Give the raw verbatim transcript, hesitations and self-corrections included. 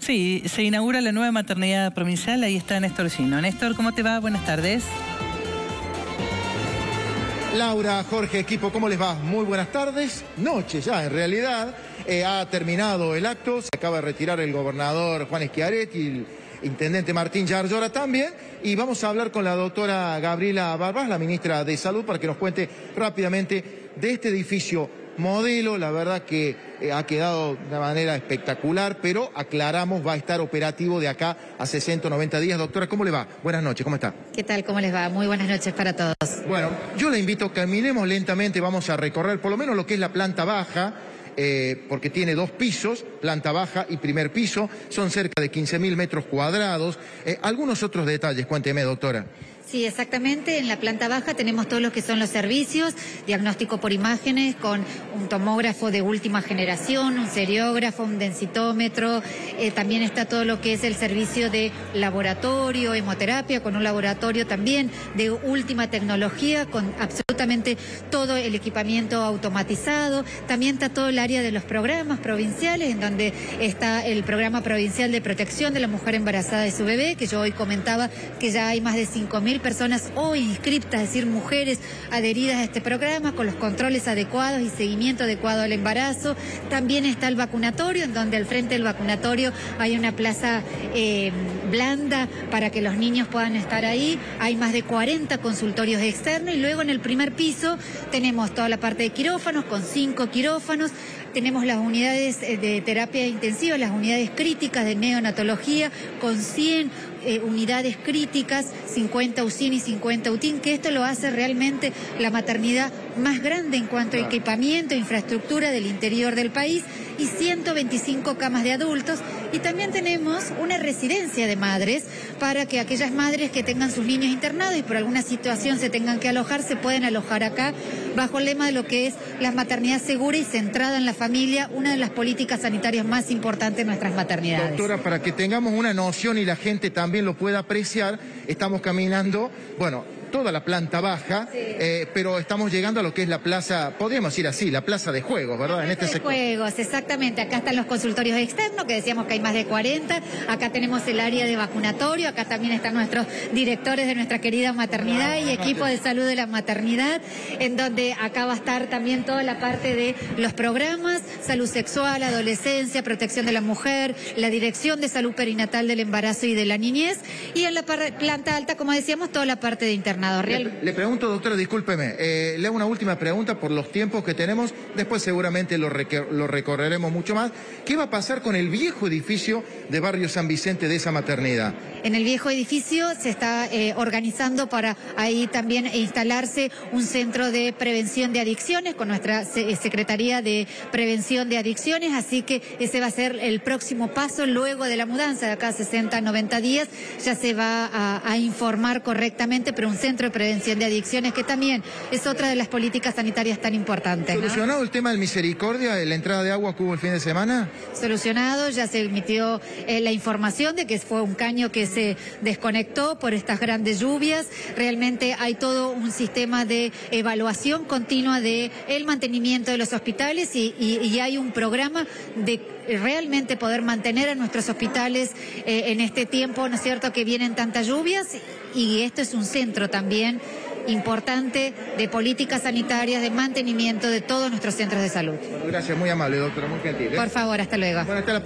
Sí, se inaugura la nueva maternidad provincial, ahí está Néstor Cino. Néstor, ¿cómo te va? Buenas tardes. Laura, Jorge, equipo, ¿cómo les va? Muy buenas tardes, noche ya en realidad, eh, ha terminado el acto, se acaba de retirar el gobernador Juan Esquiaret y el intendente Martín Yarllora también, y vamos a hablar con la doctora Gabriela Barbás, la ministra de Salud, para que nos cuente rápidamente de este edificio modelo. La verdad que eh, ha quedado de una manera espectacular, pero aclaramos, va a estar operativo de acá a sesenta o noventa días. Doctora, ¿cómo le va? Buenas noches, ¿cómo está? ¿Qué tal? ¿Cómo les va? Muy buenas noches para todos. Bueno, yo le invito, caminemos lentamente, vamos a recorrer por lo menos lo que es la planta baja, eh, porque tiene dos pisos, planta baja y primer piso, son cerca de quince mil metros cuadrados. Eh, algunos otros detalles, cuénteme, doctora. Sí, exactamente. En la planta baja tenemos todos los que son los servicios, diagnóstico por imágenes con un tomógrafo de última generación, un seriógrafo, un densitómetro. Eh, también está todo lo que es el servicio de laboratorio, hemoterapia, con un laboratorio también de última tecnología, con absolutamente todo el equipamiento automatizado. También está todo el área de los programas provinciales, en donde está el programa provincial de protección de la mujer embarazada y su bebé, que yo hoy comentaba que ya hay más de cinco mil personas hoy inscriptas, es decir, mujeres adheridas a este programa con los controles adecuados y seguimiento adecuado al embarazo. También está el vacunatorio, en donde al frente del vacunatorio hay una plaza eh, blanda para que los niños puedan estar ahí. Hay más de cuarenta consultorios externos y luego en el primer piso tenemos toda la parte de quirófanos con cinco quirófanos. Tenemos las unidades de terapia intensiva, las unidades críticas de neonatología con cien eh, unidades críticas, cincuenta U C I N y cincuenta U T I N, que esto lo hace realmente la maternidad más grande en cuanto a equipamiento e infraestructura del interior del país, y ciento veinticinco camas de adultos. Y también tenemos una residencia de madres para que aquellas madres que tengan sus niños internados y por alguna situación se tengan que alojar, se pueden alojar acá bajo el lema de lo que es la maternidad segura y centrada en la familia, una de las políticas sanitarias más importantes de nuestras maternidades. Doctora, para que tengamos una noción y la gente también lo pueda apreciar, estamos caminando, bueno, toda la planta baja, sí. eh, pero estamos llegando a lo que es la plaza, podríamos decir así, la plaza de juegos, ¿verdad? La plaza en este de sector. Juegos, exactamente. Acá están los consultorios externos, que decíamos que hay más de cuarenta. Acá tenemos el área de vacunatorio. Acá también están nuestros directores de nuestra querida maternidad ah, y equipo de salud de la maternidad, en donde acá va a estar también toda la parte de los programas, salud sexual, adolescencia, protección de la mujer, la dirección de salud perinatal del embarazo y de la niñez. Y en la planta alta, como decíamos, toda la parte de internet. Le, le pregunto, doctora, discúlpeme, eh, le hago una última pregunta por los tiempos que tenemos, después seguramente lo, requer, lo recorreremos mucho más. ¿Qué va a pasar con el viejo edificio de Barrio San Vicente de esa maternidad? En el viejo edificio se está eh, organizando para ahí también instalarse un centro de prevención de adicciones con nuestra Secretaría de Prevención de Adicciones, así que ese va a ser el próximo paso luego de la mudanza, de acá a sesenta, noventa días, ya se va a, a informar correctamente, pero un centro de prevención de adicciones, que también es otra de las políticas sanitarias tan importantes, ¿no? ¿Solucionado el tema del Misericordia, la entrada de agua que hubo el fin de semana? Solucionado, ya se emitió eh, la información de que fue un caño que se desconectó por estas grandes lluvias. Realmente hay todo un sistema de evaluación continua de el mantenimiento de los hospitales y, y, y hay un programa de realmente poder mantener a nuestros hospitales eh, en este tiempo, ¿no es cierto?, que vienen tantas lluvias, y esto es un centro también importante de políticas sanitarias, de mantenimiento de todos nuestros centros de salud. Gracias, muy amable, doctora, muy gentil, ¿eh? Por favor, hasta luego. Bueno, hasta la